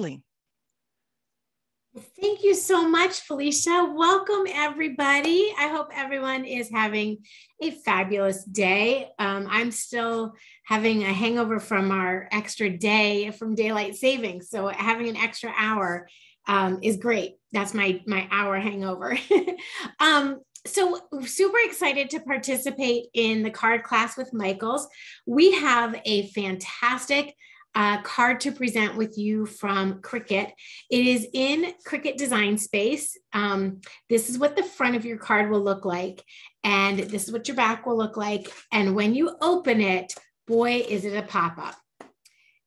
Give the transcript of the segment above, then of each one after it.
Leslie. Thank you so much, Felicia. Welcome, everybody. I hope everyone is having a fabulous day. I'm still having a hangover from our extra day from daylight savings. So having an extra hour is great. That's my hour hangover. So super excited to participate in the card class with Michaels. We have a fantastic card to present with you from Cricut. It is in Cricut Design Space. This is what the front of your card will look like, and this is what your back will look like. And when you open it, boy, is it a pop-up.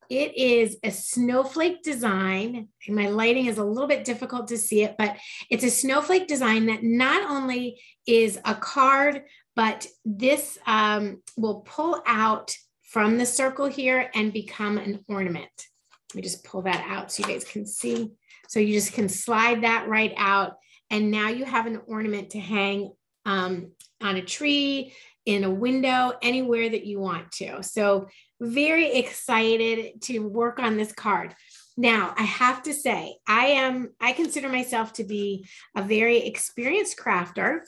It is a snowflake design. My lighting is a little bit difficult to see it, but it's a snowflake design that not only is a card, but this will pull out from the circle here and become an ornament. Let me just pull that out so you guys can see. So you just can slide that right out. And now you have an ornament to hang on a tree, in a window, anywhere that you want to. So very excited to work on this card. Now, I have to say, I consider myself to be a very experienced crafter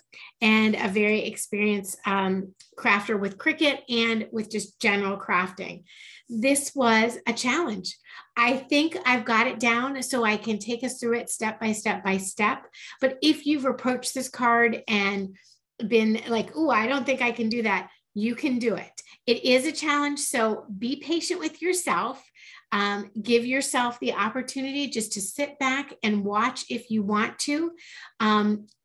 and a very experienced crafter with Cricut and with just general crafting. This was a challenge. I think I've got it down, so I can take us through it step by step by step. But if you've approached this card and been like, oh, I don't think I can do that, you can do it. It is a challenge, so be patient with yourself. Give yourself the opportunity just to sit back and watch if you want to.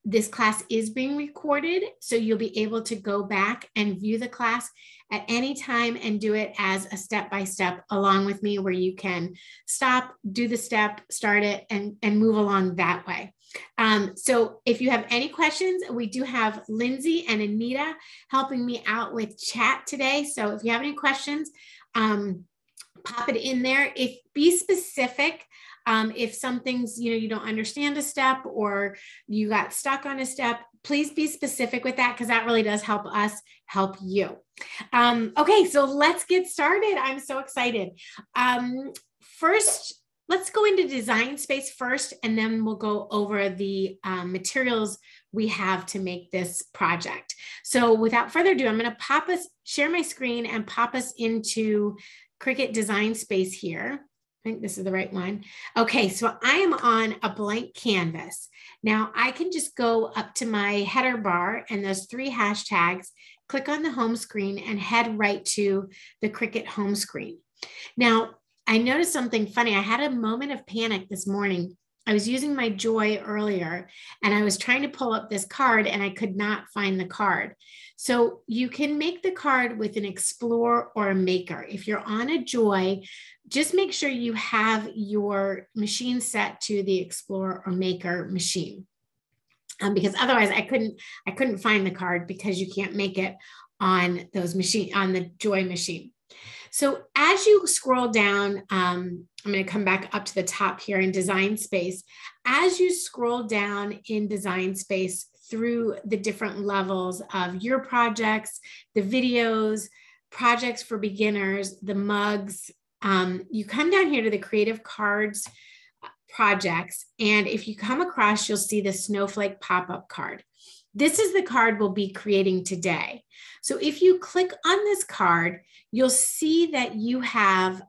This class is being recorded, so you'll be able to go back and view the class at any time and do it as a step-by-step along with me, where you can stop, do the step, start it, and move along that way. So if you have any questions, we do have Lindsay and Anita helping me out with chat today. So if you have any questions, pop it in there. If be specific, if something's, you don't understand a step or you got stuck on a step, please be specific with that, because that really does help us help you. Okay, so let's get started. I'm so excited. First, let's go into Design Space first, and then we'll go over the materials we have to make this project. So without further ado, I'm going to share my screen and pop us into Cricut Design Space here. I think this is the right one. Okay, so I am on a blank canvas. Now I can just go up to my header bar and those three hashtags, click on the home screen, and head right to the Cricut home screen. Now I noticed something funny. I had a moment of panic this morning. I was using my Joy earlier, and I was trying to pull up this card, and I could not find the card. So you can make the card with an Explorer or a Maker. If you're on a Joy, just make sure you have your machine set to the Explorer or Maker machine, because otherwise I couldn't find the card, because you can't make it on those machine, on the Joy machine. So as you scroll down, I'm going to come back up to the top here in Design Space. As you scroll down in Design Space through the different levels of your projects, the videos, projects for beginners, the mugs, you come down here to the Creative Cards projects. And if you come across, you'll see the snowflake pop-up card. This is the card we'll be creating today. So if you click on this card, you'll see that you have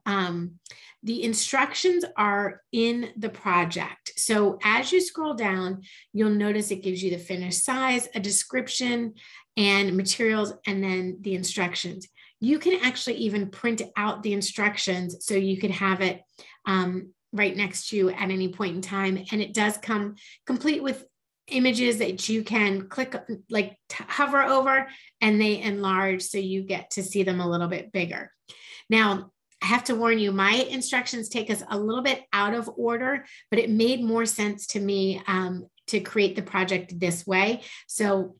the instructions are in the project. So as you scroll down, you'll notice it gives you the finished size, a description, and materials, and then the instructions. You can actually even print out the instructions so you could have it right next to you at any point in time. And it does come complete with images that you can click, like hover over, and they enlarge, so you get to see them a little bit bigger. Now, I have to warn you, my instructions take us a little bit out of order, but it made more sense to me to create the project this way. So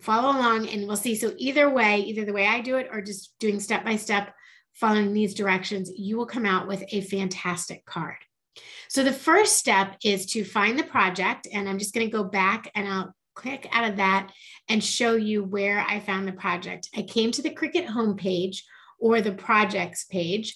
follow along and we'll see. So either way, either the way I do it or just doing step-by-step, following these directions, you will come out with a fantastic card. So the first step is to find the project, and I'm just going to go back and I'll click out of that and show you where I found the project. I came to the Cricut homepage or the projects page,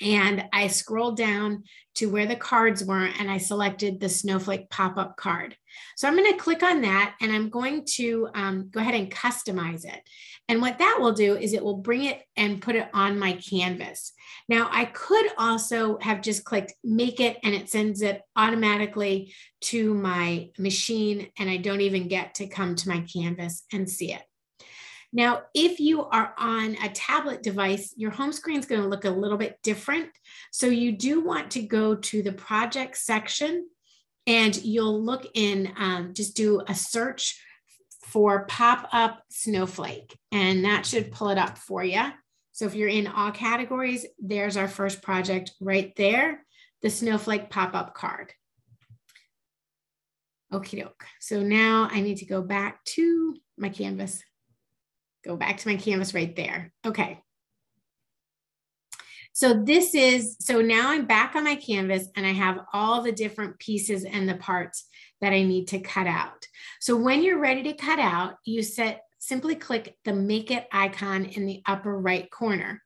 And I scrolled down to where the cards were and I selected the snowflake pop-up card. So I'm going to click on that and I'm going to go ahead and customize it. And what that will do is it will bring it and put it on my canvas. Now I could also have just clicked make it and it sends it automatically to my machine and I don't even get to come to my canvas and see it. Now, if you are on a tablet device, your home screen is going to look a little bit different. So you do want to go to the project section and you'll look in, just do a search for pop-up snowflake and that should pull it up for you. So if you're in all categories, there's our first project right there, the snowflake pop-up card. Okie doke. So now I need to go back to my canvas. Go back to my canvas right there. Okay. So this is, so now I'm back on my canvas and I have all the different pieces and the parts that I need to cut out. So when you're ready to cut out, you simply click the make it icon in the upper right corner.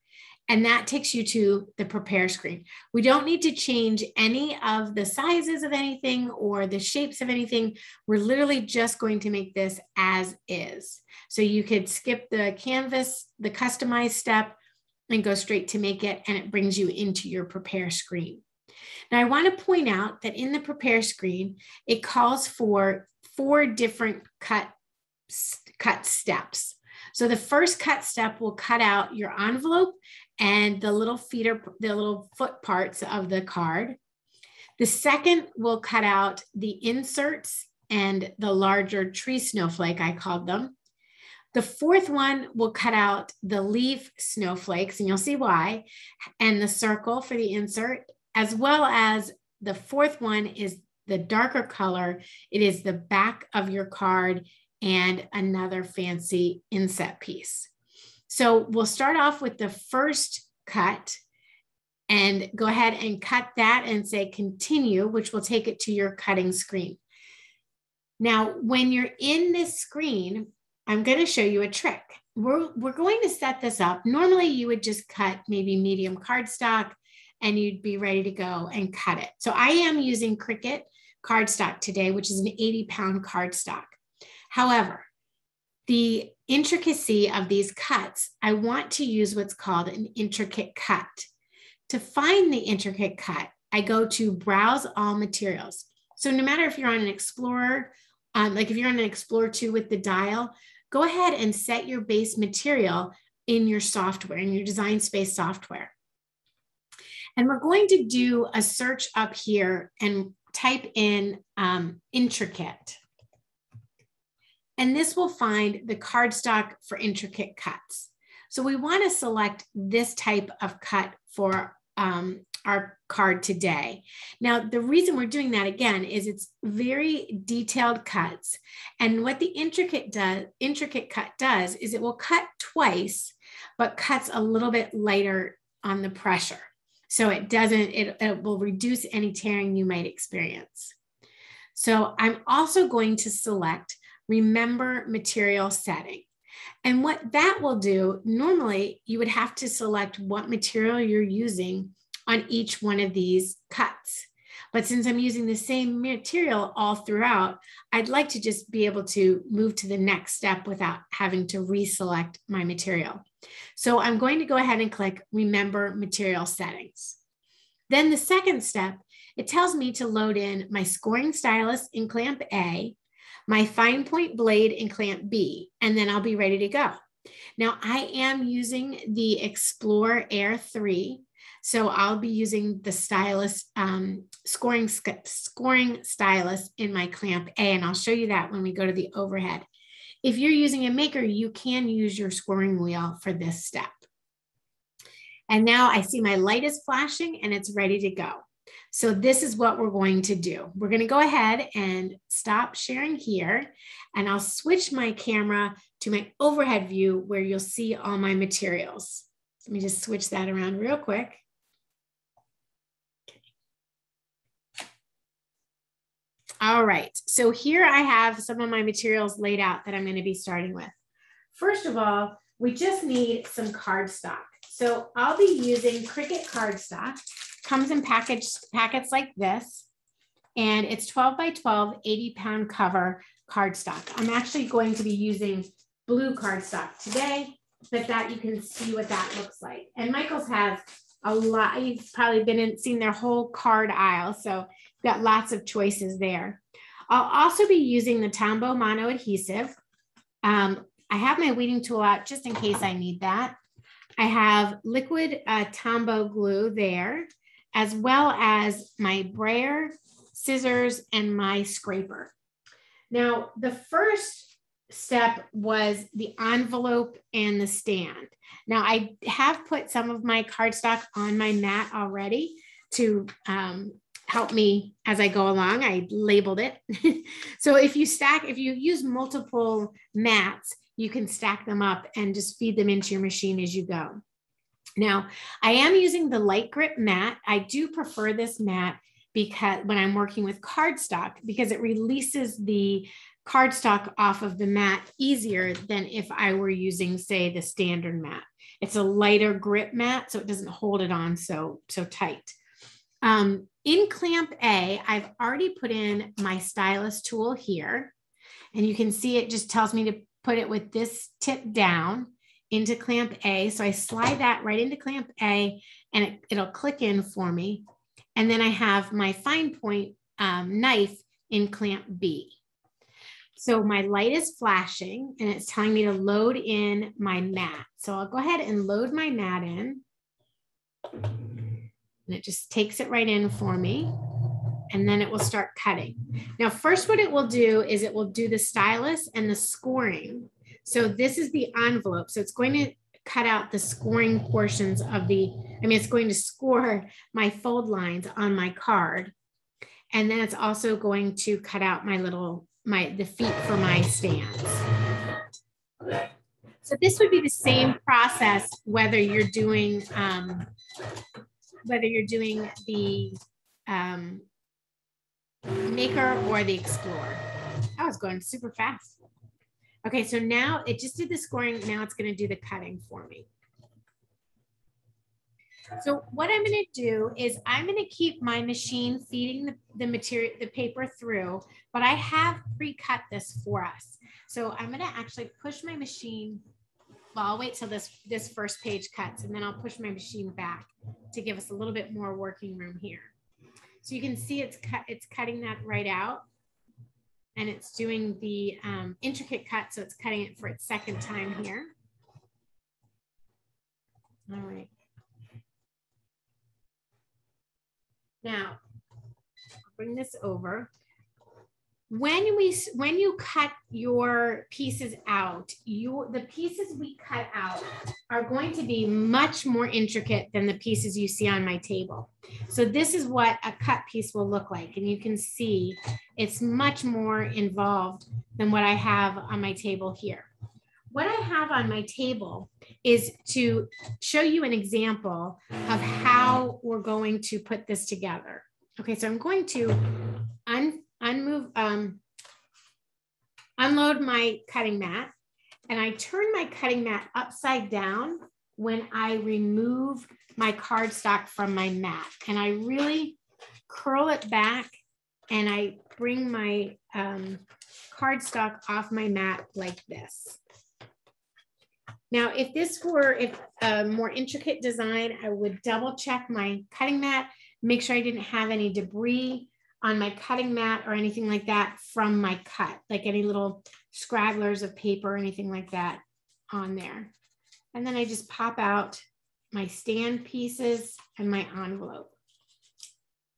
And that takes you to the prepare screen. We don't need to change any of the sizes of anything or the shapes of anything. We're literally just going to make this as is. So you could skip the canvas, the customize step, and go straight to make it, and it brings you into your prepare screen. Now I want to point out that in the prepare screen, it calls for 4 different cut steps. So the first cut step will cut out your envelope and the little foot parts of the card. The second will cut out the inserts and the larger tree snowflake, I called them. The fourth one will cut out the leaf snowflakes, and you'll see why, and the circle for the insert, as well as the fourth one is the darker color. It is the back of your card and another fancy inset piece. So we'll start off with the first cut and go ahead and cut that and say continue, which will take it to your cutting screen. Now, when you're in this screen, I'm going to show you a trick. We're going to set this up. Normally you would just cut maybe medium cardstock and you'd be ready to go and cut it. So I am using Cricut cardstock today, which is an 80-pound cardstock. However, the intricacy of these cuts, I want to use what's called an intricate cut. To find the intricate cut, I go to Browse All Materials. So no matter if you're on an Explorer, like if you're on an Explorer 2 with the dial, go ahead and set your base material in your software, in your Design Space software. And we're going to do a search up here and type in intricate. And this will find the cardstock for intricate cuts. So we want to select this type of cut for our card today. Now, the reason we're doing that again is it's very detailed cuts. And what the intricate cut does is it will cut twice, but cuts a little bit lighter on the pressure. So it will reduce any tearing you might experience. So I'm also going to select Remember Material Setting. And what that will do, normally you would have to select what material you're using on each one of these cuts. But since I'm using the same material all throughout, I'd like to just be able to move to the next step without having to reselect my material. So I'm going to go ahead and click Remember Material Settings. Then the second step, it tells me to load in my scoring stylus in clamp A, my fine point blade in clamp B, and then I'll be ready to go. Now I am using the Explorer Air 3, so I'll be using the stylus, scoring stylus in my clamp A, and I'll show you that when we go to the overhead. If you're using a maker, you can use your scoring wheel for this step. And now I see my light is flashing and it's ready to go. So this is what we're going to do. We're going to go ahead and stop sharing here, and I'll switch my camera to my overhead view where you'll see all my materials. Let me just switch that around real quick. All right, so here I have some of my materials laid out that I'm going to be starting with. First of all, we just need some cardstock. So I'll be using Cricut cardstock. Comes in packets like this, and it's 12 by 12, 80-pound cover cardstock. I'm actually going to be using blue cardstock today, but that you can see what that looks like. And Michaels has a lot. You've probably seen their whole card aisle, so you've got lots of choices there. I'll also be using the Tombow mono adhesive. I have my weeding tool out just in case I need that. I have liquid Tombow glue there, as well as my brayer, scissors, and my scraper. Now, the first step was the envelope and the stand. Now, I have put some of my cardstock on my mat already to help me as I go along. I labeled it. So if you use multiple mats, you can stack them up and just feed them into your machine as you go. Now, I am using the light grip mat. I do prefer this mat because when I'm working with cardstock, because it releases the cardstock off of the mat easier than if I were using, say, the standard mat. It's a lighter grip mat, so it doesn't hold it on so tight. In clamp A, I've already put in my stylus tool here, and you can see it just tells me to put it with this tip down into clamp A. So I slide that right into clamp A and it'll click in for me. And then I have my fine point knife in clamp B. So my light is flashing and it's telling me to load in my mat. So I'll go ahead and load my mat in. And it just takes it right in for me. And then it will start cutting. Now, first what it will do is it will do the stylus and the scoring. So this is the envelope. So it's going to cut out the scoring portions of it's going to score my fold lines on my card. And then it's also going to cut out the feet for my stands. So this would be the same process, whether you're doing the Maker or the Explorer. I was going super fast. Okay, so now it just did the scoring. Now it's going to do the cutting for me. So what I'm going to do is I'm going to keep my machine feeding the paper through, but I have pre-cut this for us. So I'm going to actually push my machine. Well, I'll wait till this first page cuts, and then I'll push my machine back to give us a little bit more working room here. So you can see it's cutting that right out, and it's doing the intricate cut. So it's cutting it for its second time here. All right. Now, I'll bring this over. When you cut your pieces out, the pieces we cut out are going to be much more intricate than the pieces you see on my table. So this is what a cut piece will look like. And you can see it's much more involved than what I have on my table here. What I have on my table is to show you an example of how we're going to put this together. Okay, so I'm going to unload my cutting mat, and I turn my cutting mat upside down when I remove my cardstock from my mat, and I really curl it back, and I bring my cardstock off my mat like this. Now, if this were a more intricate design, I would double check my cutting mat, make sure I didn't have any debris on my cutting mat or anything like that from my cut, like any little scragglers of paper or anything like that on there. And then I just pop out my stand pieces and my envelope.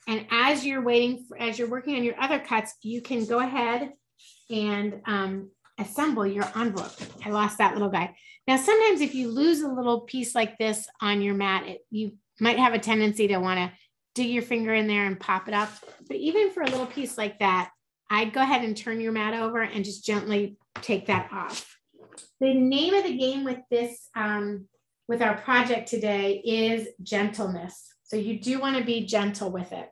And as you're working on your other cuts, you can go ahead and assemble your envelope. I lost that little guy. Now, sometimes if you lose a little piece like this on your mat, you might have a tendency to want to dig your finger in there and pop it up. But even for a little piece like that, I'd go ahead and turn your mat over and just gently take that off. The name of the game with our project today is gentleness. So you do want to be gentle with it.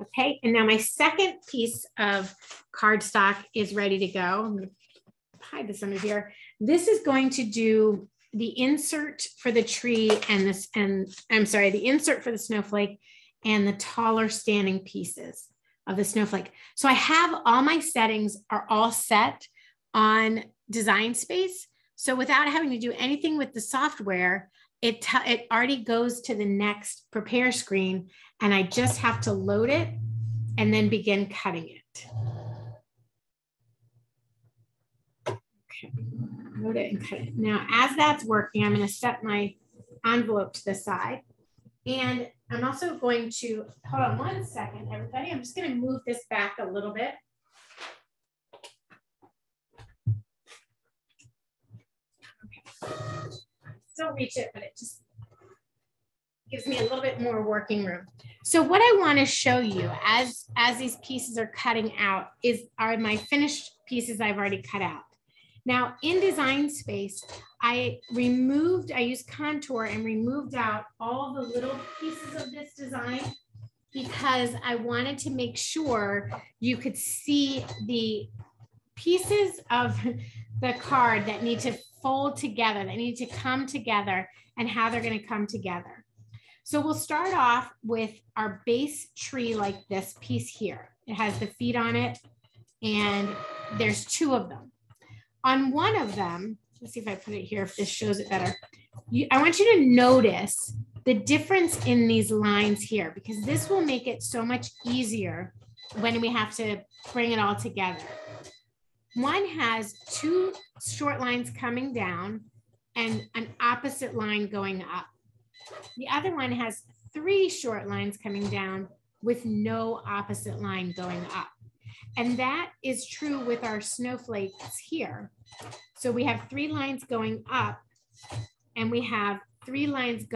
Okay, and now my second piece of cardstock is ready to go. I'm going to hide this under here. This is going to do the insert for the tree and this, and I'm sorry, the insert for the snowflake and the taller standing pieces of the snowflake. So I have all my settings are all set on Design Space. So without having to do anything with the software, it already goes to the next prepare screen, and I just have to load it and then begin cutting it. Okay, load it and cut it. Now, as that's working, I'm going to set my envelope to the side. And I'm also going to, hold on one second, everybody. I'm just going to move this back a little bit. Okay. Still reach it, but it just gives me a little bit more working room. So what I want to show you as these pieces are cutting out are my finished pieces I've already cut out. Now in Design Space, I used contour and removed out all the little pieces of this design because I wanted to make sure you could see the pieces of the card that need to fold together, that need to come together, and how they're going to come together. So we'll start off with our base tree like this piece here. It has the feet on it, and there's two of them. On one of them, let's see if I put it here, if this shows it better. I want you to notice the difference in these lines here, because this will make it so much easier when we have to bring it all together. One has two short lines coming down and an opposite line going up. The other one has three short lines coming down with no opposite line going up. And that is true with our snowflakes here. So we have three lines going up, and we have two lines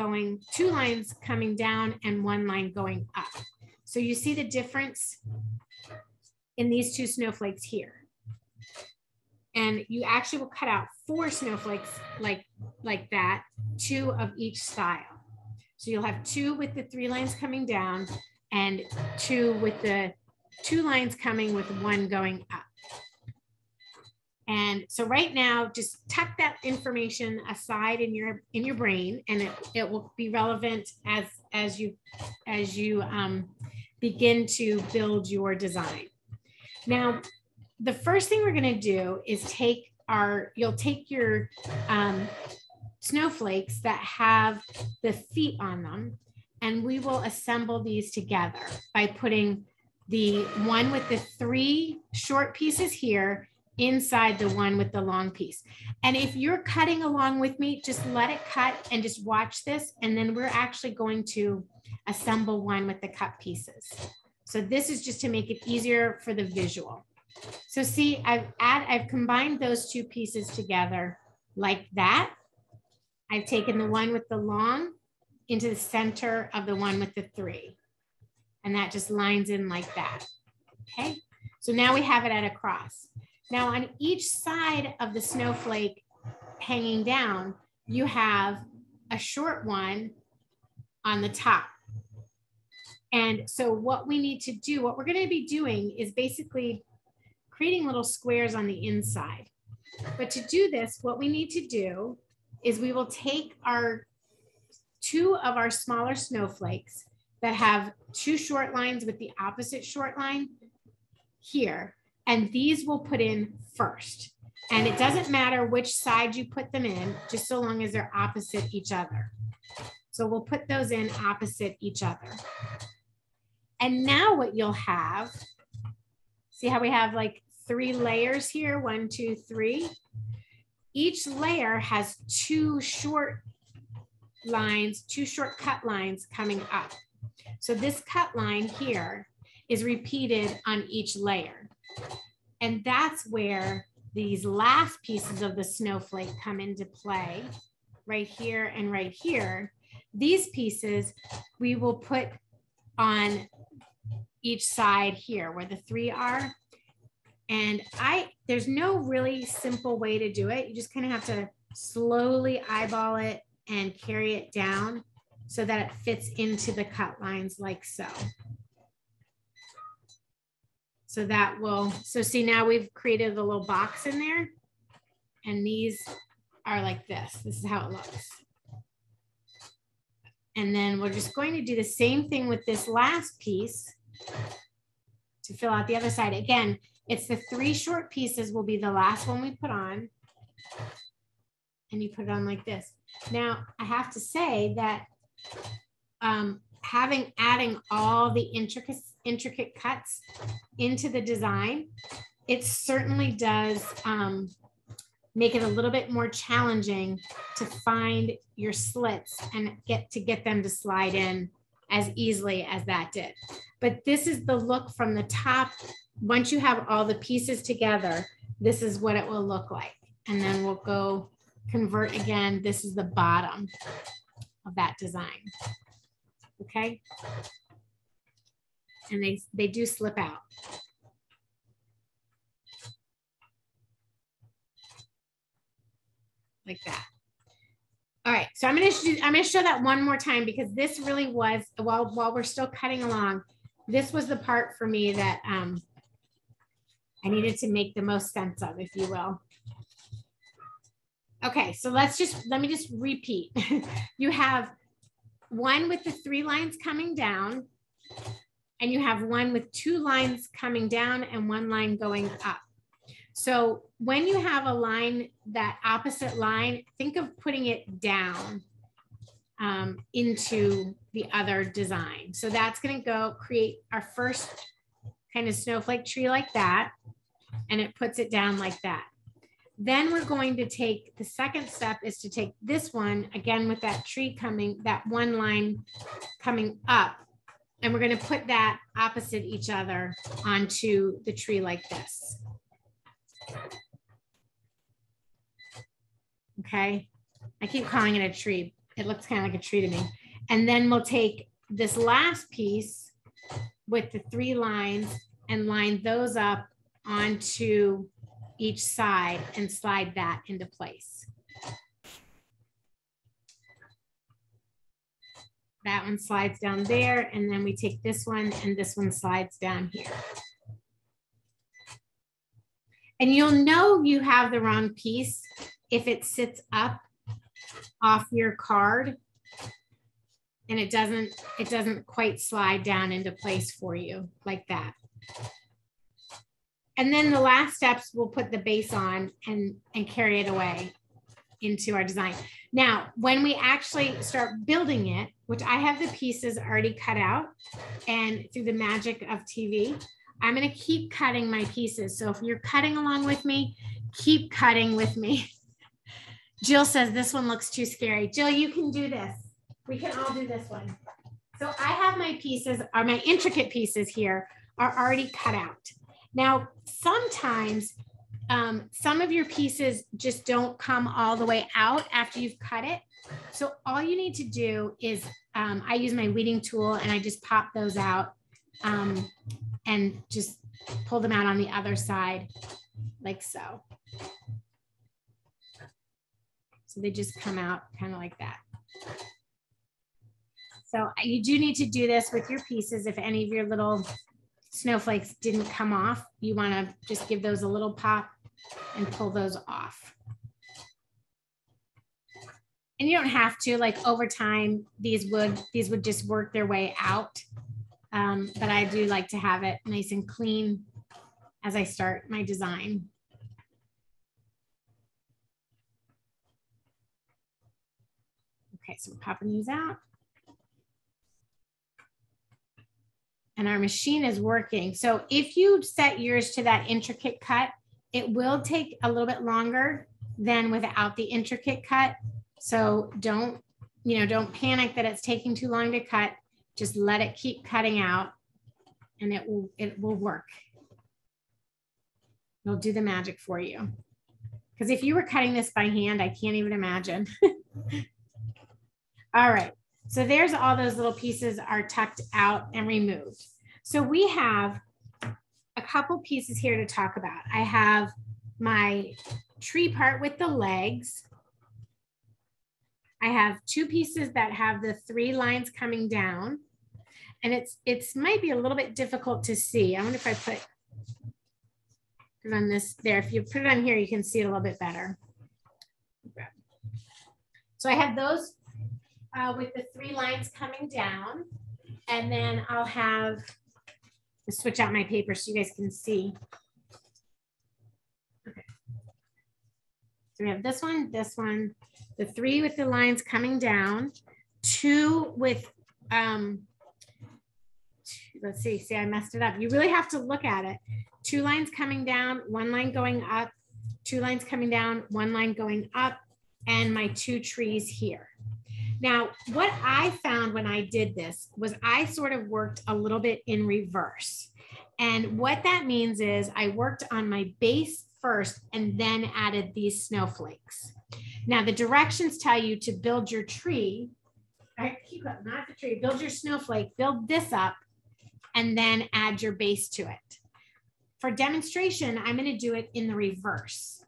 coming down and one line going up. So you see the difference in these two snowflakes here. And you actually will cut out four snowflakes like that, two of each style. So you'll have two with the three lines coming down and two with the two lines coming with one going up. And so right now, just tuck that information aside in your brain, and it will be relevant as you begin to build your design. Now, the first thing we're going to do is take your snowflakes that have the feet on them, and we will assemble these together by putting the one with the three short pieces here inside the one with the long piece. And if you're cutting along with me, just let it cut and just watch this. And then we're actually going to assemble one with the cut pieces. So this is just to make it easier for the visual. So see, I've combined those two pieces together like that. I've taken the one with the long into the center of the one with the three. And that just lines in like that. Okay, so now we have it at a cross. Now on each side of the snowflake hanging down, you have a short one on the top. And so what we're going to be doing is basically creating little squares on the inside. But to do this, what we need to do is we will take our two of our smaller snowflakes that have two short lines with the opposite short line here, and these we'll put in first. And it doesn't matter which side you put them in, just so long as they're opposite each other. So we'll put those in opposite each other. And now what you'll have, see how we have like three layers here, 1, 2, 3. Each layer has two short lines, two short cut lines coming up. So this cut line here is repeated on each layer. And that's where these last pieces of the snowflake come into play, right here and right here. These pieces we will put on each side here where the three are. And there's no really simple way to do it. You just kind of have to slowly eyeball it and carry it down so that it fits into the cut lines like so. So see, now we've created a little box in there, and these are like this. This is how it looks. And then we're just going to do the same thing with this last piece to fill out the other side. Again, it's the three short pieces will be the last one we put on. And you put it on like this. Now, I have to say that adding all the intricate cuts into the design, it certainly does make it a little bit more challenging to find your slits and get them to slide in as easily as that did. But this is the look from the top. Once you have all the pieces together, this is what it will look like. And then we'll go convert again. This is the bottom of that design, okay? And they do slip out. Like that. All right, so I'm gonna show that one more time, because this really was, while we're still cutting along, this was the part for me that I needed to make the most sense of, if you will. Okay, so let me just repeat. You have one with the three lines coming down, and you have one with two lines coming down and one line going up. So when you have a line, that opposite line, think of putting it down into the other design. So that's going to go create our first kind of snowflake tree like that, and it puts it down like that. Then we're going to take the second step is to take this one again with that tree coming, that one line coming up, and we're going to put that opposite each other onto the tree like this. Okay, I keep calling it a tree. It looks kind of like a tree to me. And then we'll take this last piece with the three lines and line those up onto each side and slide that into place. That one slides down there, and then we take this one and this one slides down here. And you'll know you have the wrong piece if it sits up off your card and it doesn't quite slide down into place for you like that. And then the last steps, we'll put the base on and carry it away into our design. Now, when we actually start building it, which I have the pieces already cut out, and through the magic of TV, I'm going to keep cutting my pieces. So if you're cutting along with me, keep cutting with me. Jill says this one looks too scary. Jill, you can do this. We can all do this one. So I have my pieces, or my intricate pieces here are already cut out. Now, sometimes some of your pieces just don't come all the way out after you've cut it. So all you need to do is I use my weeding tool and I just pop those out. And just pull them out on the other side, like so. So they just come out kind of like that. So you do need to do this with your pieces. If any of your little snowflakes didn't come off, you want to just give those a little pop and pull those off. And you don't have to, like, over time, these would just work their way out. But I do like to have it nice and clean as I start my design. Okay, so we're popping these out. And our machine is working. So if you set yours to that intricate cut, it will take a little bit longer than without the intricate cut. So don't panic that it's taking too long to cut. Just let it keep cutting out, and it will work. It'll do the magic for you. Because if you were cutting this by hand, I can't even imagine. All right, so there's all those little pieces are tucked out and removed. So we have a couple pieces here to talk about. I have my tree part with the legs. I have two pieces that have the three lines coming down, and it's might be a little bit difficult to see. I wonder if I put it on this there. If you put it on here, you can see it a little bit better. Grab So I have those with the three lines coming down, and then I'll have, switch out my paper so you guys can see. Okay. So we have this one, the three with the lines coming down, two with, let's see, I messed it up. You really have to look at it. Two lines coming down, one line going up, two lines coming down, one line going up, and my two trees here. Now, what I found when I did this was I sort of worked a little bit in reverse. And what that means is I worked on my base first and then added these snowflakes. Now, the directions tell you to build your tree, right? Keep up, not the tree, build your snowflake, build this up, and then add your base to it. For demonstration, I'm going to do it in the reverse.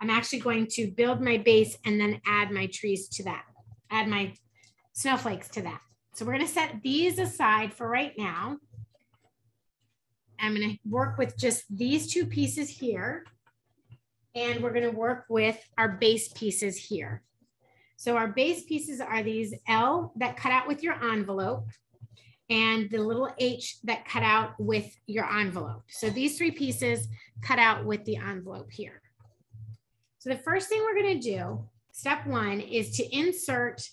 I'm actually going to build my base and then add my trees to that, add my snowflakes to that. So we're going to set these aside for right now. I'm going to work with just these two pieces here, and we're going to work with our base pieces here. So our base pieces are these L that cut out with your envelope and the little H that cut out with your envelope. So these three pieces cut out with the envelope here. So the first thing we're going to do, step one, is to insert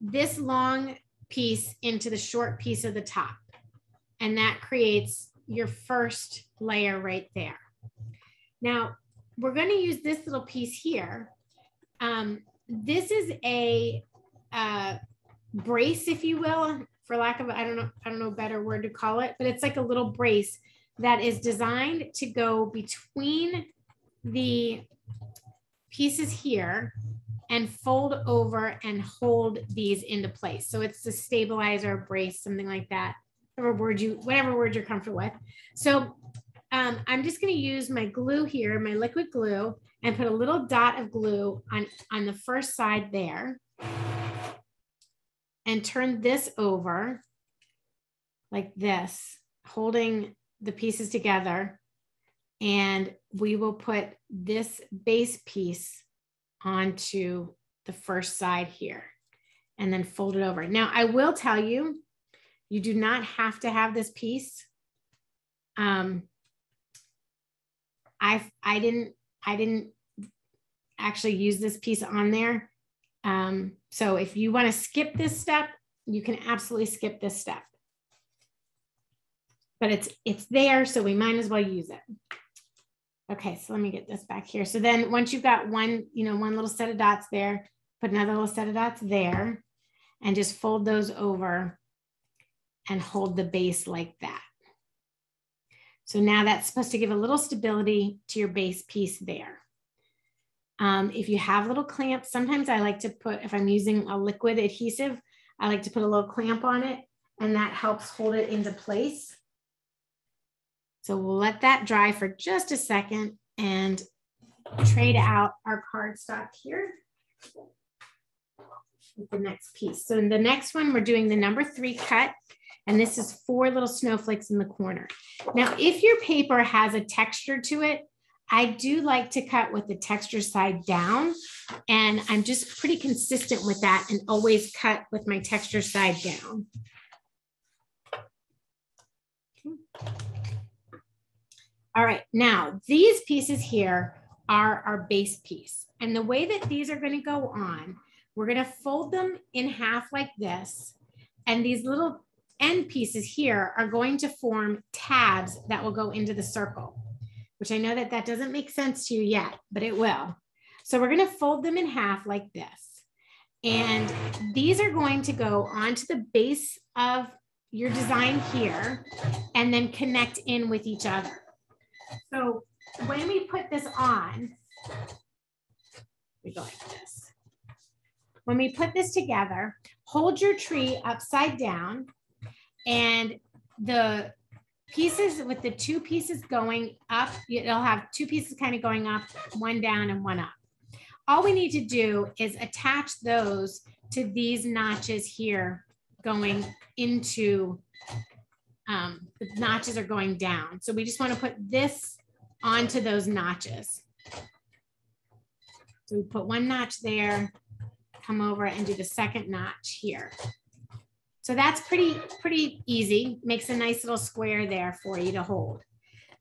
this long piece into the short piece of the top. And that creates your first layer right there. Now, we're going to use this little piece here. This is a brace, if you will, for lack of, I don't know a better word to call it, but it's like a little brace that is designed to go between the pieces here and fold over and hold these into place. So it's a stabilizer, brace, something like that, whatever word you're comfortable with. So I'm just going to use my glue here, my liquid glue, and put a little dot of glue on the first side there and turn this over like this, holding the pieces together. And we will put this base piece onto the first side here and then fold it over. Now, I will tell you, you do not have to have this piece. I didn't actually use this piece on there. So if you want to skip this step, you can absolutely skip this step. But it's there, so we might as well use it. Okay, so let me get this back here. So then once you've got one, one little set of dots there, put another little set of dots there, and just fold those over and hold the base like that. So now that's supposed to give a little stability to your base piece there. If you have little clamps, sometimes I like to put, if I'm using a liquid adhesive, I like to put a little clamp on it, and that helps hold it into place. So we'll let that dry for just a second and trade out our cardstock here with the next piece. So in the next one, we're doing the number 3 cut, and this is 4 little snowflakes in the corner. Now, if your paper has a texture to it, I do like to cut with the texture side down, and I'm just pretty consistent with that and always cut with my texture side down. Okay. All right, now these pieces here are our base piece. And the way that these are going to go on, we're going to fold them in half like this. And these little end pieces here are going to form tabs that will go into the circle, which I know that that doesn't make sense to you yet, but it will. So we're going to fold them in half like this. And these are going to go onto the base of your design here and then connect in with each other. So when we put this on, we go like this. When we put this together, hold your tree upside down, and the pieces with the two pieces going up, it'll have two pieces kind of going up, one down and one up. All we need to do is attach those to these notches here going into the notches are going down. So we just want to put this onto those notches. So we put one notch there come over and do the second notch here. So that's pretty easy. Makes a nice little square there for you to hold.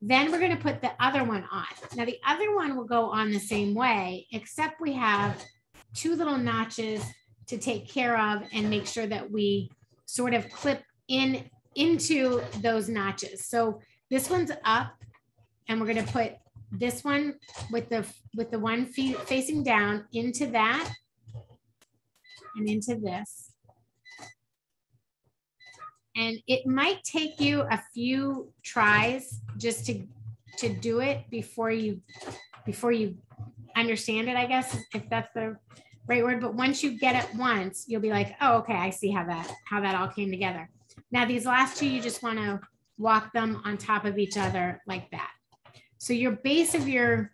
Then we're going to put the other one on. Now the other one will go on the same way, except we have two little notches to take care of and make sure that we sort of clip in into those notches. So this one's up and we're going to put this one with the one facing down into that and into this. And it might take you a few tries just to do it before you understand it, I guess, if that's the right word. But once you get it once, you'll be like, oh, okay, I see how that all came together. Now these last two, you just want to walk them on top of each other like that. So your base of your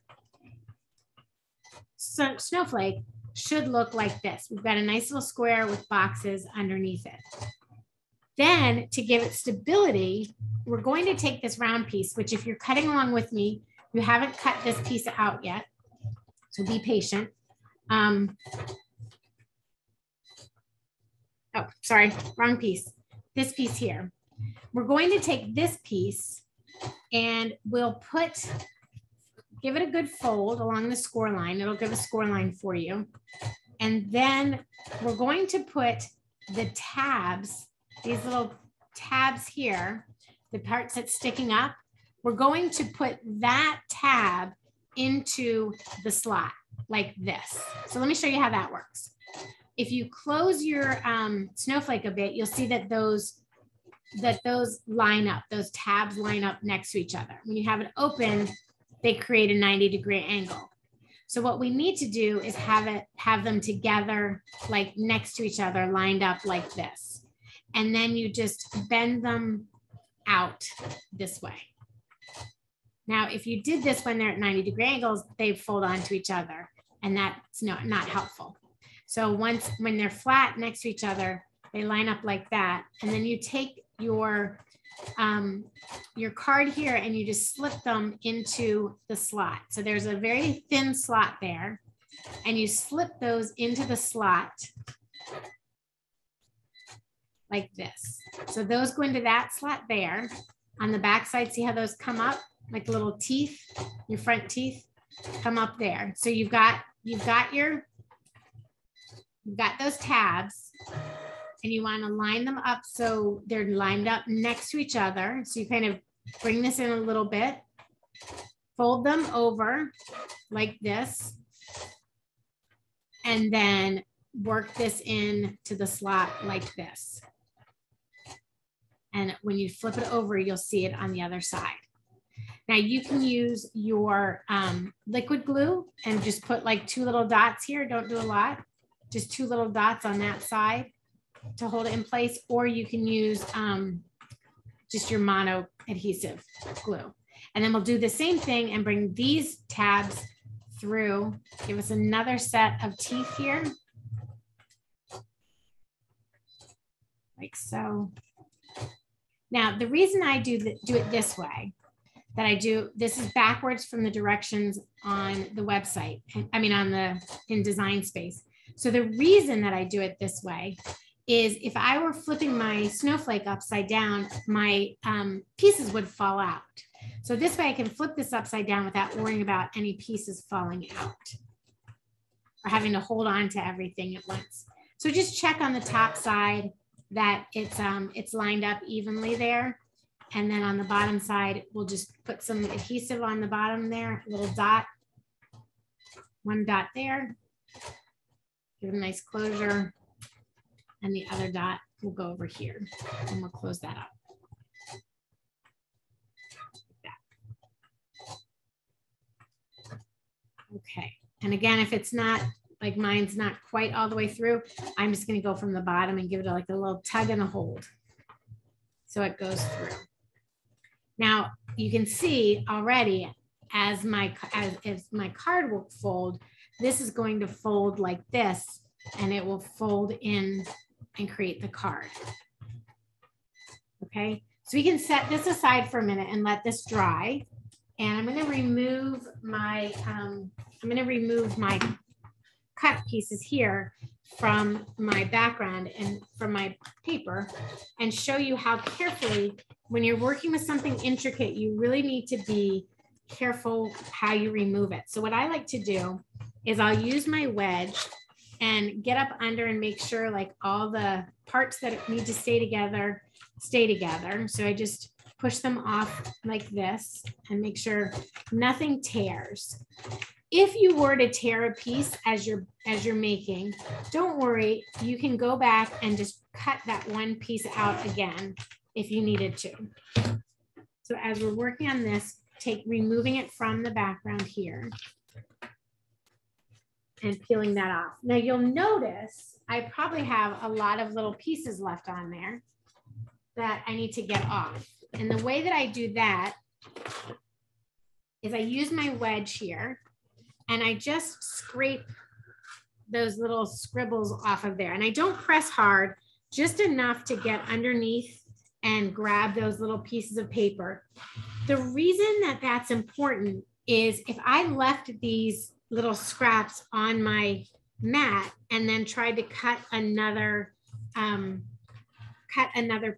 snowflake should look like this. We've got a nice little square with boxes underneath it. Then to give it stability, we're going to take this round piece, which if you're cutting along with me, you haven't cut this piece out yet, so be patient. Oh, sorry, wrong piece. This piece here. We're going to take this piece and we'll give it a good fold along the score line. It'll give a score line for you. And then we're going to put the tabs, these little tabs here, the parts that's sticking up, we're going to put that tab into the slot like this. So let me show you how that works. If you close your snowflake a bit, you'll see that those line up, those tabs line up next to each other. When you have it open, they create a 90-degree angle. So what we need to do is have them together, like next to each other, lined up like this. And then you just bend them out this way. Now, if you did this when they're at 90-degree angles, they fold onto each other, and that's not helpful. So when they're flat next to each other, they line up like that. And then you take your card here and you just slip them into the slot. So there's a very thin slot there, and you slip those into the slot like this. So those go into that slot there. On the back side, see how those come up? Like little teeth, your front teeth come up there. So you've got those tabs and you want to line them up so they're lined up next to each other. So you kind of bring this in a little bit, fold them over like this, and then work this in to the slot like this. And when you flip it over, you'll see it on the other side. Now you can use your liquid glue and just put like two little dots here. Don't do a lot. Just two little dots on that side to hold it in place, or you can use just your mono adhesive glue. And then we'll do the same thing and bring these tabs through. Give us another set of teeth here, like so. Now, the reason I do it this way, this is backwards from the directions on the website, in Design Space. So the reason that I do it this way is if I were flipping my snowflake upside down, my pieces would fall out. So this way I can flip this upside down without worrying about any pieces falling out or having to hold on to everything at once. So just check on the top side that it's lined up evenly there. And then on the bottom side, we'll just put some adhesive on the bottom there, a little dot, one dot there. Give it a nice closure, and the other dot will go over here, and we'll close that up. Like that. Okay, and again, if it's not like mine's not quite all the way through, I'm just going to go from the bottom and give it like a little tug and a hold, so it goes through. Now you can see already as my card will fold. This is going to fold like this, and it will fold in and create the card. Okay, so we can set this aside for a minute and let this dry. And I'm going to remove my cut pieces here from my background and from my paper and show you how carefully, when you're working with something intricate, you really need to be careful how you remove it. So what I like to do is I'll use my wedge and get up under and make sure like all the parts that need to stay together, stay together. So I just push them off like this and make sure nothing tears. If you were to tear a piece as you're making, don't worry, you can go back and just cut that one piece out again if you needed to. So as we're working on this, removing it from the background here and peeling that off. Now you'll notice I probably have a lot of little pieces left on there that I need to get off. And the way that I do that is I use my wedge here and I just scrape those little scribbles off of there. And I don't press hard, just enough to get underneath and grab those little pieces of paper. The reason that that's important is if I left these little scraps on my mat and then tried to cut another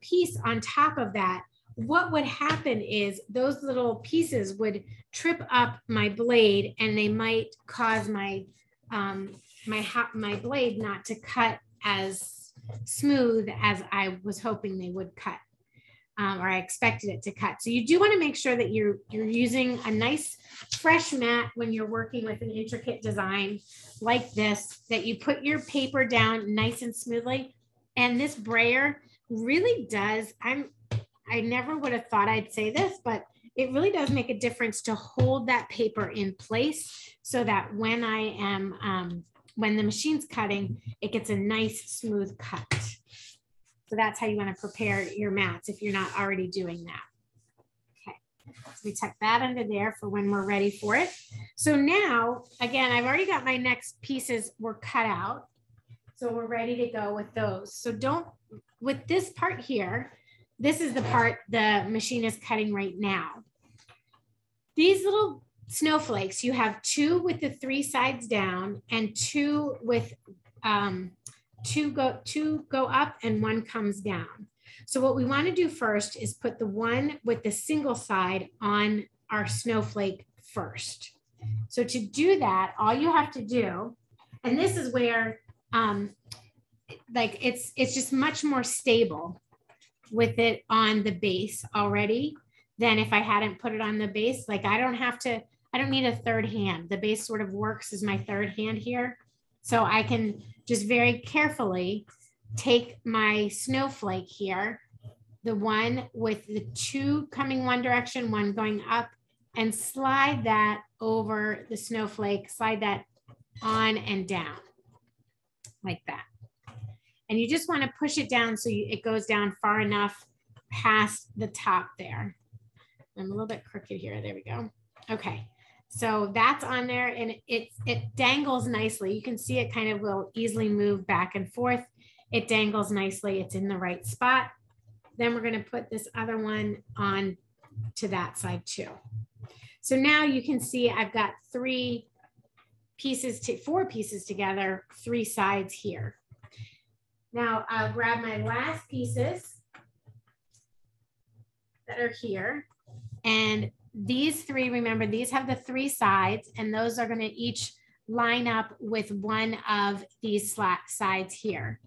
piece on top of that, what would happen is those little pieces would trip up my blade and they might cause my my blade not to cut as smooth as I was hoping they would cut. Or I expected it to cut. So you do want to make sure that you're using a nice fresh mat when you're working with an intricate design like this, that you put your paper down nice and smoothly. And this brayer really does, I never would have thought I'd say this, but it really does make a difference to hold that paper in place so that when I am, when the machine's cutting, it gets a nice smooth cut. So that's how you want to prepare your mats if you're not already doing that. Okay, so we tuck that under there for when we're ready for it. So now, again, I've already got my next pieces were cut out. So we're ready to go with those. So don't, with this part here, this is the part the machine is cutting right now. These little snowflakes, you have two with the three sides down and two with, two go up and one comes down. So what we want to do first is put the one with the single side on our snowflake first. So to do that, all you have to do, and this is where like it's just much more stable with it on the base already than if I hadn't put it on the base. Like I don't need a third hand. The base sort of works as my third hand here. So I can just very carefully take my snowflake here, the one with the two coming one direction, one going up, and slide that over the snowflake, slide that on and down like that. And you just want to push it down so it goes down far enough past the top there. I'm a little bit crooked here. There we go. Okay. So that's on there and it dangles nicely. You can see it kind of will easily move back and forth. It dangles nicely. It's in the right spot. Then we're going to put this other one on to that side too. So now you can see I've got four pieces together, three sides here. Now I'll grab my last pieces that are here, and these three, remember, these have the three sides, and those are going to each line up with one of these slack sides here.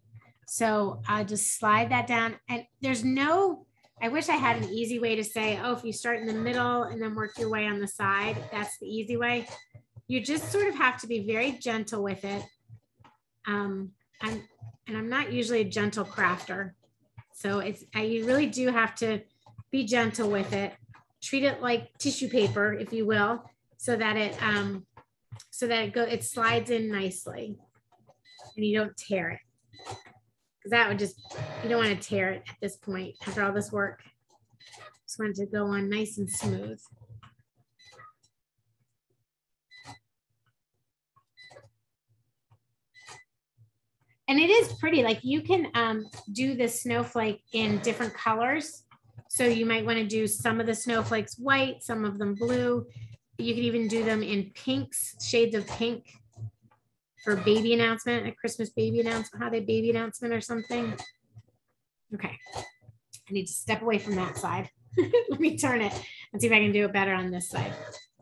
So I'll just slide that down. And there's no, I wish I had an easy way to say, oh, if you start in the middle and then work your way on the side, that's the easy way. You just sort of have to be very gentle with it. I'm not usually a gentle crafter. So you really do have to be gentle with it. Treat it like tissue paper, if you will, so that it slides in nicely and you don't tear it. Because that would just, you don't want to tear it at this point after all this work. Just want it to go on nice and smooth. And it is pretty, like you can do the snowflake in different colors. So you might want to do some of the snowflakes white, some of them blue. You could even do them in pinks, shades of pink. for baby announcement, a Christmas baby announcement, holiday baby announcement or something. Okay, I need to step away from that side. Let me turn it and see if I can do it better on this side.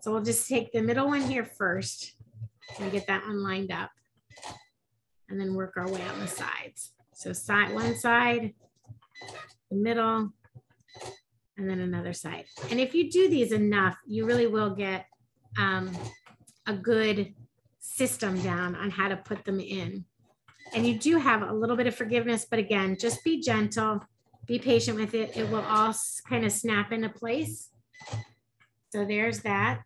So we'll just take the middle one here first and get that one lined up and then work our way on the sides. So side, one side, the middle, and then another side. And if you do these enough, you really will get a good system down on how to put them in. And you do have a little bit of forgiveness, but again, just be gentle, be patient with it. It will all kind of snap into place. So there's that.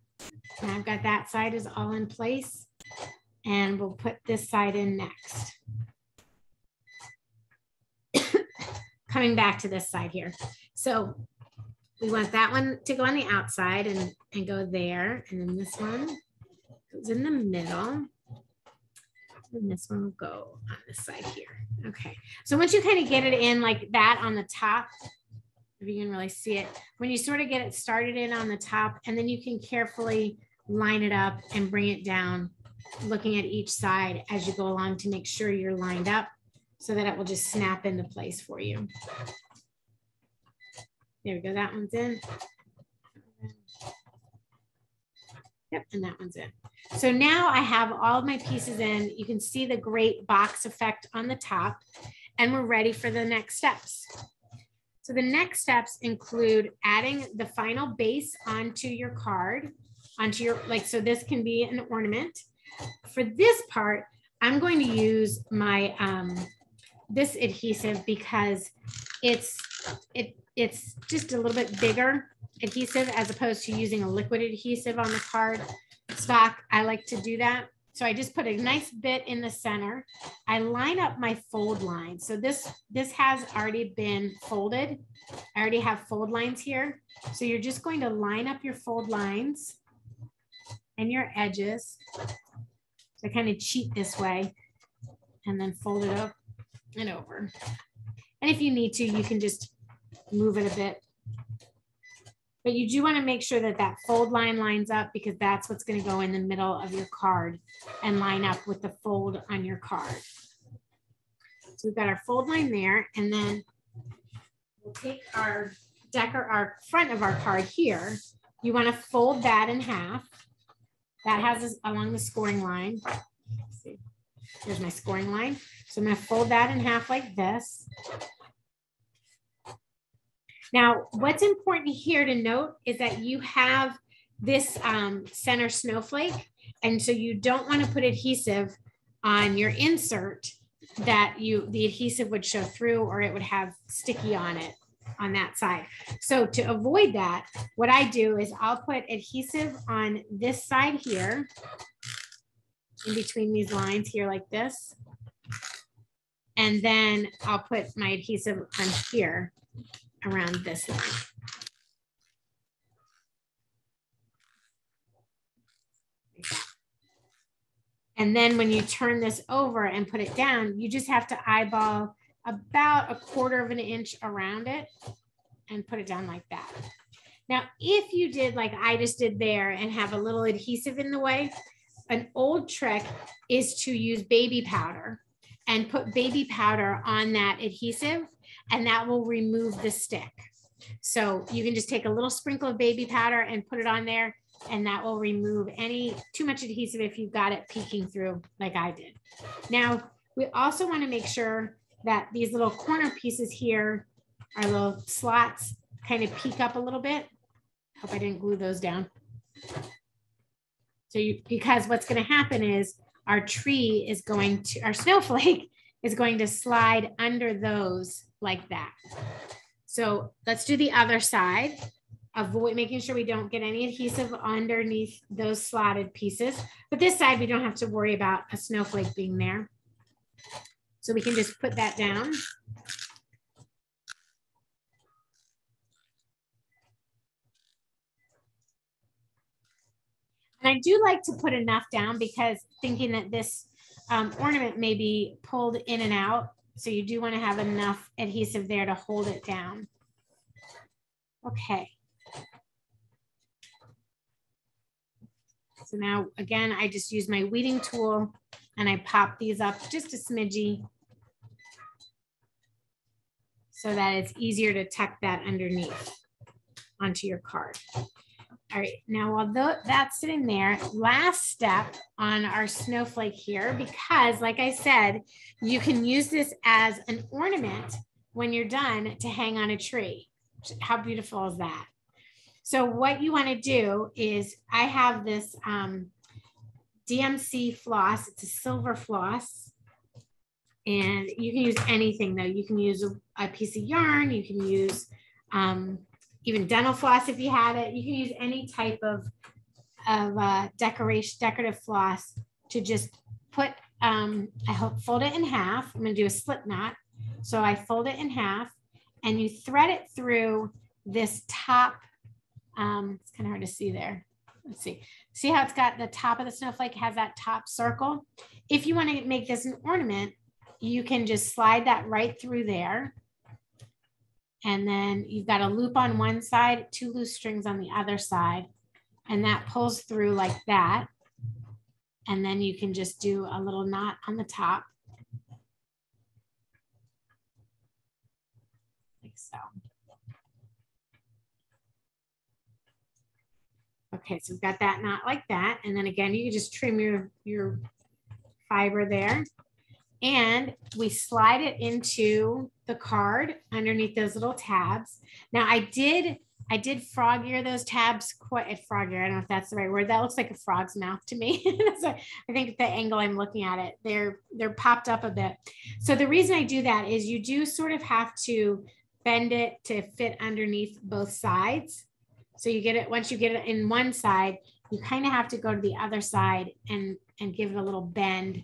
And I've got that side is all in place. And we'll put this side in next. Coming back to this side here. So we want that one to go on the outside and go there. And then this one goes in the middle. And this one will go on this side here. Okay. So once you kind of get it in like that on the top, if you can really see it, when you sort of get it started in on the top, and then you can carefully line it up and bring it down, looking at each side as you go along to make sure you're lined up so that it will just snap into place for you. There we go, that one's in. Yep, and that one's in. So now I have all of my pieces in. You can see the great box effect on the top, and we're ready for the next steps. So the next steps include adding the final base onto your card, onto your, like, so this can be an ornament. For this part, I'm going to use my, this adhesive because it's just a little bit bigger adhesive as opposed to using a liquid adhesive on the card stock. I like to do that. So I just put a nice bit in the center. I line up my fold line. So this has already been folded. I already have fold lines here. So you're just going to line up your fold lines and your edges. So I kind of cheat this way and then fold it up and over. And if you need to, you can just move it a bit. But you do want to make sure that that fold line lines up because that's what's going to go in the middle of your card and line up with the fold on your card. So we've got our fold line there, and then we'll take our decor, our front of our card here. You want to fold that in half. That has this along the scoring line. Let's see. There's my scoring line. So I'm going to fold that in half like this. Now, what's important here to note is that you have this center snowflake, and so you don't want to put adhesive on your insert that the adhesive would show through or it would have sticky on it on that side. So to avoid that, what I do is I'll put adhesive on this side here, in between these lines here like this, and then I'll put my adhesive on here around this line. And then when you turn this over and put it down, you just have to eyeball about 1/4 of an inch around it and put it down like that. Now, if you did like I just did there and have a little adhesive in the way, an old trick is to use baby powder and put baby powder on that adhesive, and that will remove the stick. So you can just take a little sprinkle of baby powder and put it on there, and that will remove any too much adhesive if you've got it peeking through like I did. Now, we also want to make sure that these little corner pieces here, our little slots, kind of peek up a little bit. Hope I didn't glue those down. So because what's going to happen is our tree is going to, our snowflake is going to slide under those like that. So let's do the other side. Avoid making sure we don't get any adhesive underneath those slotted pieces. But this side, we don't have to worry about a snowflake being there. So we can just put that down. And I do like to put enough down because thinking that this ornament may be pulled in and out. So you do want to have enough adhesive there to hold it down. Okay. So now, again, I just use my weeding tool and I pop these up just a smidgy so that it's easier to tuck that underneath onto your card. All right, now while that's sitting there, last step on our snowflake here, because like I said, you can use this as an ornament when you're done to hang on a tree. How beautiful is that? So what you wanna do is, I have this DMC floss, it's a silver floss, and you can use anything though. You can use a piece of yarn, you can use, even dental floss if you had it. You can use any type of decorative floss to just put, fold it in half. I'm gonna do a slip knot. So I fold it in half and you thread it through this top. It's kind of hard to see there. Let's see. See how it's got the top of the snowflake has that top circle? If you wanna make this an ornament, you can just slide that right through there. And then you've got a loop on one side, two loose strings on the other side, and that pulls through like that. And then you can just do a little knot on the top, like so. Okay, so we've got that knot like that. And then again, you can just trim your fiber there. And we slide it into the card underneath those little tabs. Now I did frog ear those tabs, quite a frog ear. I don't know if that's the right word. That looks like a frog's mouth to me. So I think the angle I'm looking at it, they're popped up a bit. So the reason I do that is you do sort of have to bend it to fit underneath both sides. So you get it, once you get it in one side, you kind of have to go to the other side and give it a little bend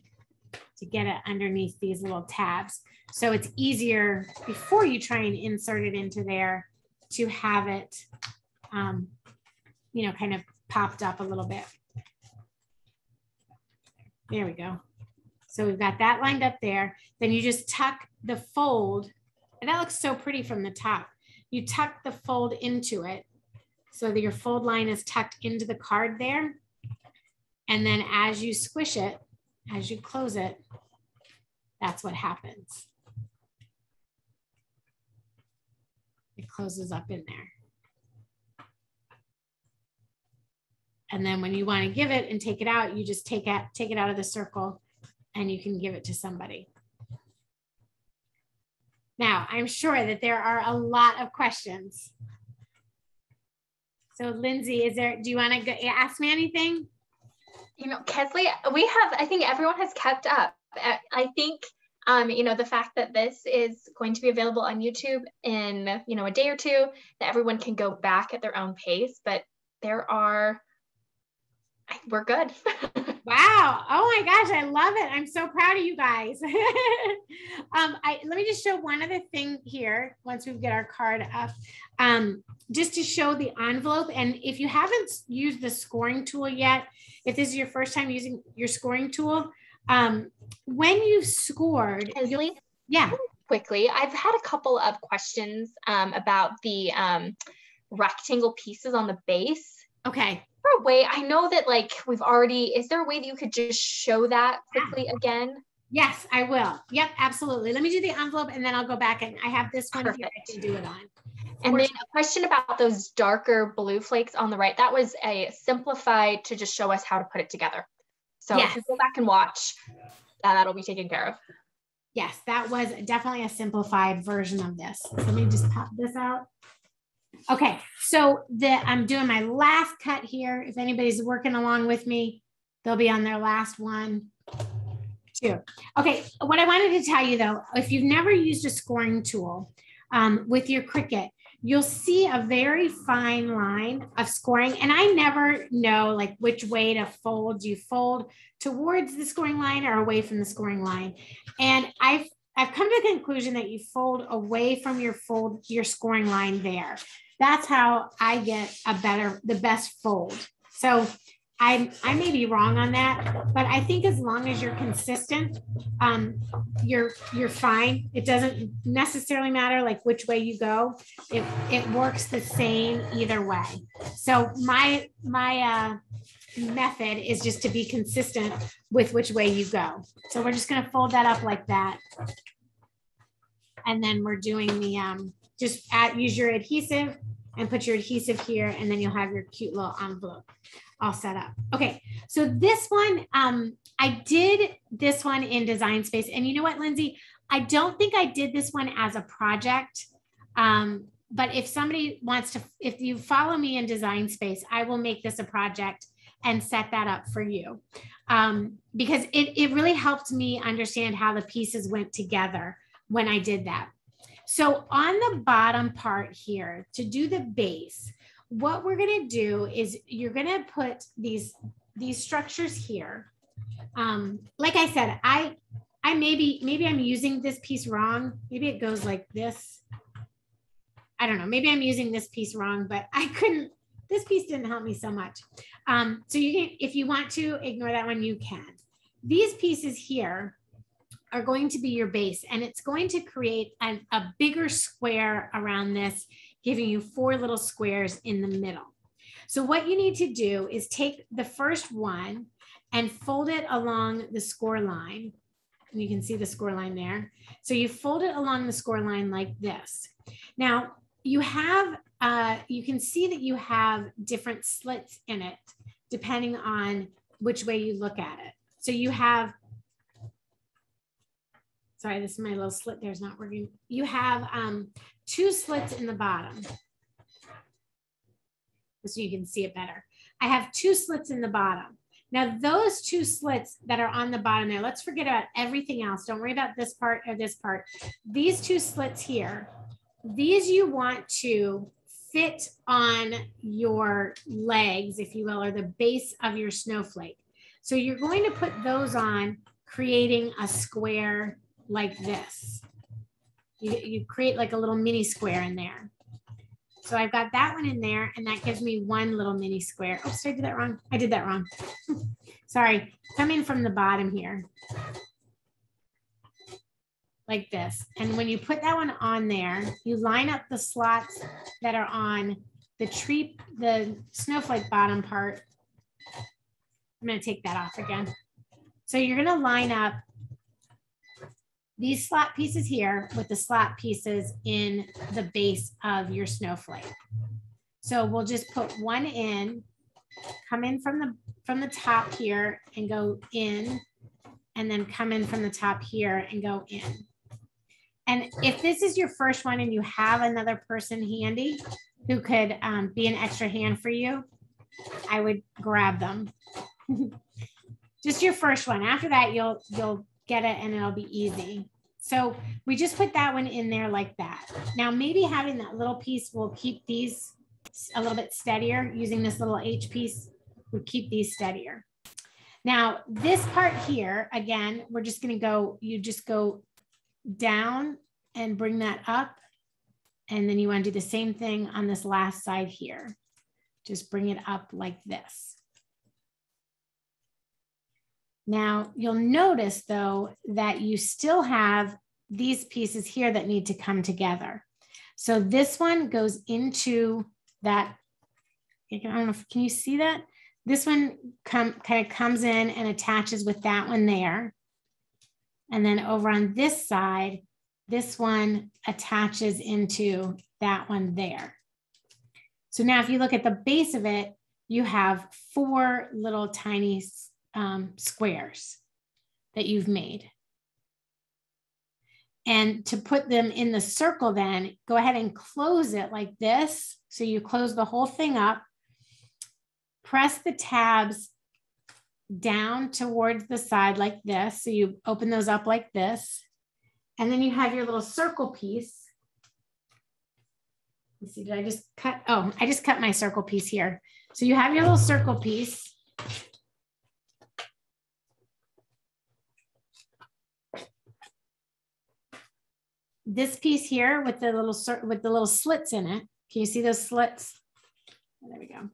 to get it underneath these little tabs. So it's easier before you try and insert it into there to have it, you know, kind of popped up a little bit. There we go. So we've got that lined up there. Then you just tuck the fold, and that looks so pretty from the top. You tuck the fold into it so that your fold line is tucked into the card there. And then as you squish it, as you close it, that's what happens. It closes up in there. And then when you want to give it and take it out, you just take it out of the circle and you can give it to somebody. Now, I'm sure that there are a lot of questions. So Lindsay, do you want to ask me anything? You know, Kelsey, I think everyone has kept up. I think, you know, the fact that this is going to be available on YouTube in, you know, a day or two, that everyone can go back at their own pace, but we're good. Wow. Oh my gosh. I love it. I'm so proud of you guys. Let me just show one other thing here. Once we get our card up, just to show the envelope. And if you haven't used the scoring tool yet, if this is your first time using your scoring tool, when you've scored, yeah. Quickly, I've had a couple of questions about the rectangle pieces on the base. Okay. A way, I know that like we've already, is there a way that you could just show that quickly again? Yes, I will. Yep, absolutely. Let me do the envelope and then I'll go back and I have this one here I can do it on. And then a question about those darker blue flakes on the right. That was a simplified to just show us how to put it together. So yes. If you go back and watch, that'll be taken care of. Yes, that was definitely a simplified version of this. So let me just pop this out. Okay, so I'm doing my last cut here. If anybody's working along with me, they'll be on their last one, two. Okay, what I wanted to tell you though, if you've never used a scoring tool with your Cricut, you'll see a very fine line of scoring. And I never know like which way to fold. Do you fold towards the scoring line or away from the scoring line? And I've come to the conclusion that you fold away from your scoring line there. That's how I get the best fold. So I may be wrong on that, but I think as long as you're consistent, you're fine. It doesn't necessarily matter like which way you go. It works the same either way. So my method is just to be consistent with which way you go. So we're just going to fold that up like that. And then we're doing the, use your adhesive and put your adhesive here, and then you'll have your cute little envelope all set up. Okay, so this one, I did this one in Design Space. And you know what, Lindsay? I don't think I did this one as a project, but if somebody wants to, if you follow me in Design Space, I will make this a project and set that up for you, because it really helped me understand how the pieces went together when I did that. So on the bottom part here, to do the base, what we're gonna do is you're gonna put these structures here. Like I said, I maybe I'm using this piece wrong. Maybe it goes like this. I don't know, maybe I'm using this piece wrong, but this piece didn't help me so much. So you can, if you want to ignore that one, you can. These pieces here are going to be your base, and it's going to create a bigger square around this, giving you four little squares in the middle. So what you need to do is take the first one and fold it along the score line. And you can see the score line there. So you fold it along the score line like this. Now you have, you can see that you have different slits in it, depending on which way you look at it. So you have, sorry, this is my little slit there's not working. You have two slits in the bottom. So you can see it better. I have two slits in the bottom. Now those two slits that are on the bottom there, let's forget about everything else. Don't worry about this part or this part. These two slits here, these you want to fit on your legs, if you will, or the base of your snowflake. So you're going to put those on, creating a square like this. You create like a little mini square in there. So I've got that one in there, and that gives me one little mini square. Oops, did I do that wrong? I did that wrong. Sorry, come in from the bottom here. Like this. And when you put that one on there, you line up the slots that are on the tree, the snowflake bottom part. I'm gonna take that off again. So you're gonna line up these slot pieces here with the slot pieces in the base of your snowflake. So we'll just put one in, come in from the top here and go in, and then come in from the top here and go in. And if this is your first one and you have another person handy who could be an extra hand for you, I would grab them. Just your first one. After that, you'll get it and it'll be easy. So we just put that one in there like that. Now maybe having that little piece will keep these a little bit steadier. Using this little H piece would keep these steadier. Now this part here, again, we're just gonna go, you just go down and bring that up. And then you wanna do the same thing on this last side here. Just bring it up like this. Now you'll notice though that you still have these pieces here that need to come together. So this one goes into that, I don't know if, can you see that? This one kind of comes in and attaches with that one there. And then over on this side, this one attaches into that one there. So now if you look at the base of it, you have four little tiny squares that you've made. And to put them in the circle, then go ahead and close it like this. So you close the whole thing up, press the tabs down towards the side like this. So you open those up like this, and then you have your little circle piece. Let's see, did I just cut? Oh, I just cut my circle piece here. So you have your little circle piece. This piece here with the little slits in it. Can you see those slits? There we go.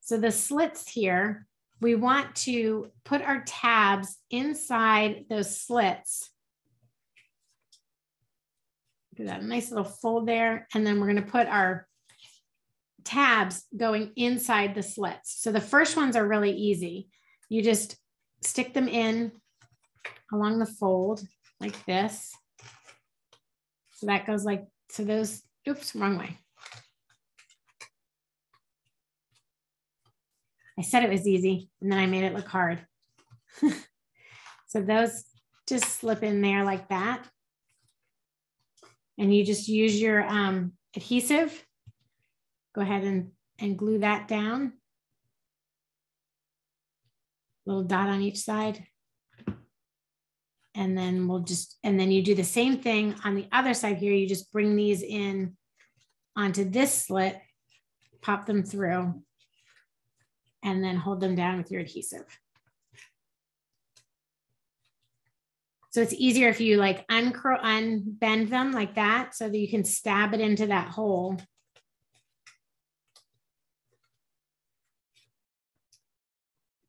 So the slits here, we want to put our tabs inside those slits. Do that nice little fold there. And then we're gonna put our tabs going inside the slits. So the first ones are really easy. You just stick them in along the fold like this. So that goes like, so those, oops, wrong way. I said it was easy and then I made it look hard. So those just slip in there like that. And you just use your adhesive. Go ahead and glue that down. Little dot on each side. And then we'll just, and then you do the same thing on the other side here. You just bring these in onto this slit, pop them through, and then hold them down with your adhesive. So it's easier if you like unbend them like that so that you can stab it into that hole.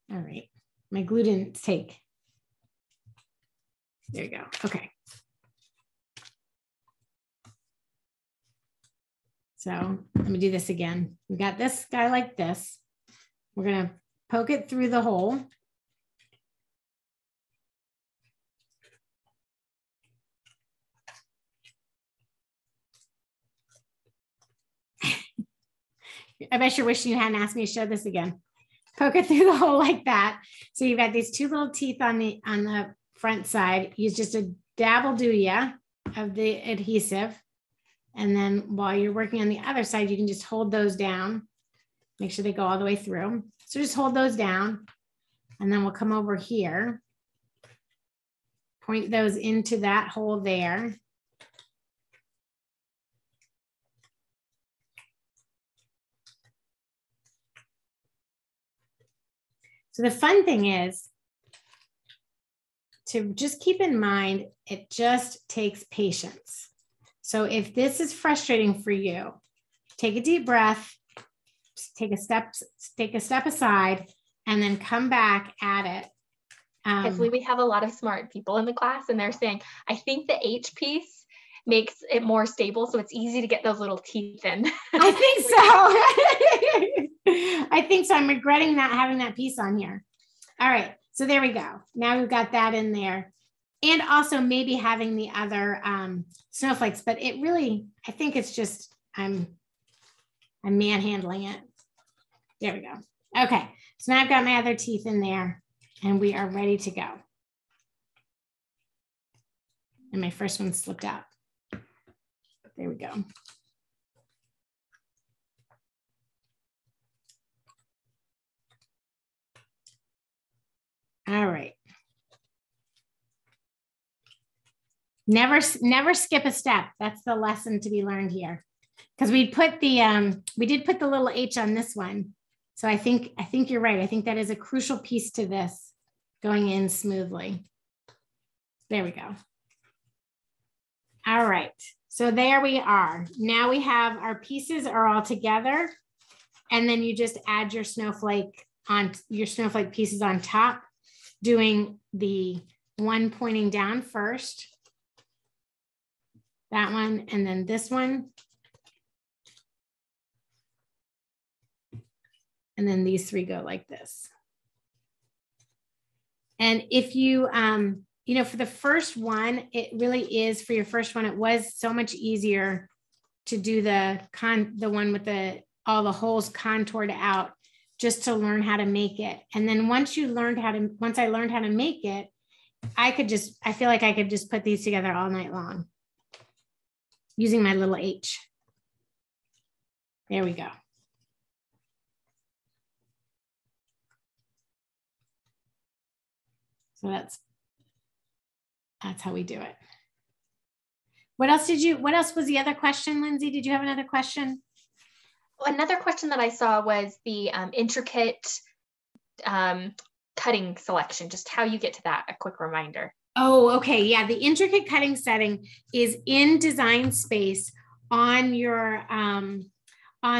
All right, my glue didn't take. There you go, okay. So let me do this again. We got this guy like this. We're gonna poke it through the hole. I bet you're wishing you hadn't asked me to show this again. Poke it through the hole like that. So you've got these two little teeth on the front side. Use just a dabble-do-ya of the adhesive. And then while you're working on the other side, you can just hold those down. Make sure they go all the way through. So just hold those down. And then we'll come over here. Point those into that hole there. So the fun thing is to just keep in mind, it just takes patience. So if this is frustrating for you, take a deep breath, just take a step aside, and then come back at it. Hopefully we have a lot of smart people in the class and they're saying, I think the H piece makes it more stable. So it's easy to get those little teeth in. I think so. I think so. I'm regretting not having that piece on here. All right. So there we go. Now we've got that in there. And also maybe having the other snowflakes, but it really, I think it's just, I'm manhandling it. There we go. Okay. So now I've got my other teeth in there and we are ready to go. And my first one slipped out. There we go. All right. Never skip a step. That's the lesson to be learned here. Because we put the we did put the little H on this one. So I think you're right. I think that is a crucial piece to this going in smoothly. There we go. All right. So there we are. Now we have our pieces are all together. And then you just add your snowflake on your snowflake pieces on top. Doing the one pointing down first, that one, and then this one, and then these three go like this. And if you, you know, for the first one, it really is for your first one. It was so much easier to do the one with all the holes contoured out. Just to learn how to make it. And then once I learned how to make it, I feel like I could just put these together all night long using my little H. There we go. So that's how we do it. What else was the other question, Lindsay? Did you have another question? Another question that I saw was the intricate cutting selection, just how you get to that, a quick reminder. Oh, okay. Yeah. The intricate cutting setting is in Design Space on your, on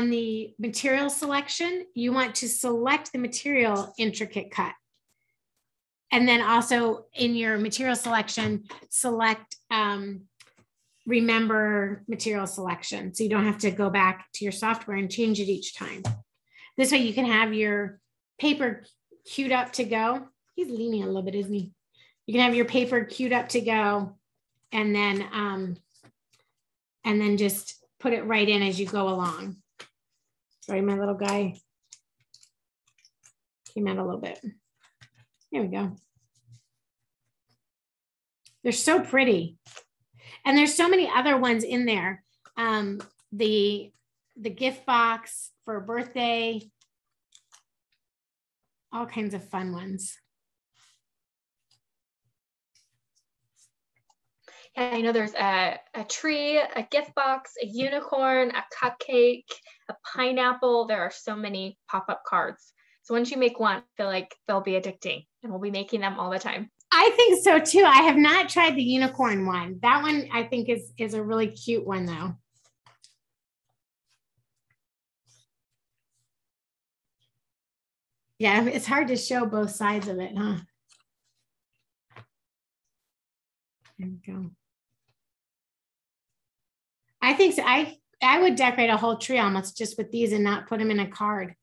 the material selection. You want to select the material intricate cut. And then also in your material selection, select remember material selection. So you don't have to go back to your software and change it each time. This way you can have your paper queued up to go. He's leaning a little bit, isn't he? You can have your paper queued up to go and then just put it right in as you go along. Sorry, my little guy came out a little bit. There we go. They're so pretty. And there's so many other ones in there. The gift box for birthday, all kinds of fun ones. Yeah, I know there's a tree, a gift box, a unicorn, a cupcake, a pineapple. There are so many pop-up cards. So once you make one, I feel like they'll be addicting and we'll be making them all the time. I think so too. I have not tried the unicorn one. That one I think is a really cute one though. Yeah, it's hard to show both sides of it, huh? There we go. I think so. I would decorate a whole tree almost just with these and not put them in a card.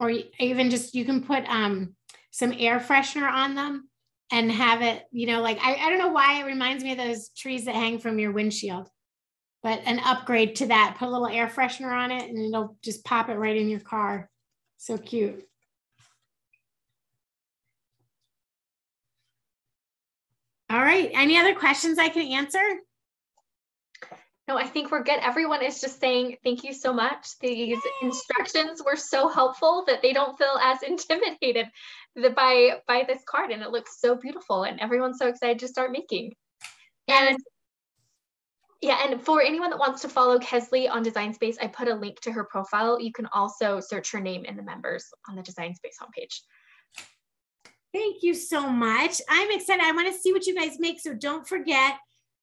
Or even just, you can put some air freshener on them and have it, you know, like, I don't know why it reminds me of those trees that hang from your windshield, but an upgrade to that, put a little air freshener on it and it'll just pop it right in your car. So cute. All right, any other questions I can answer? No, I think we're good. Everyone is just saying, thank you so much. These instructions were so helpful that they don't feel as intimidated by this card, and it looks so beautiful and everyone's so excited to start making. And yeah, and for anyone that wants to follow Kesley on Design Space, I put a link to her profile. You can also search her name in the members on the Design Space homepage. Thank you so much. I'm excited. I want to see what you guys make, so don't forget.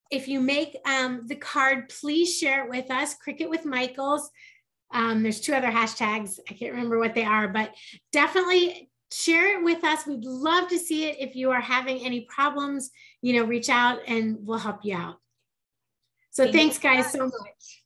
If you make the card, please share it with us, Cricut with Michaels. There's two other hashtags. I can't remember what they are, but definitely share it with us. We'd love to see it. If you are having any problems, you know, reach out and we'll help you out. So thanks guys so much.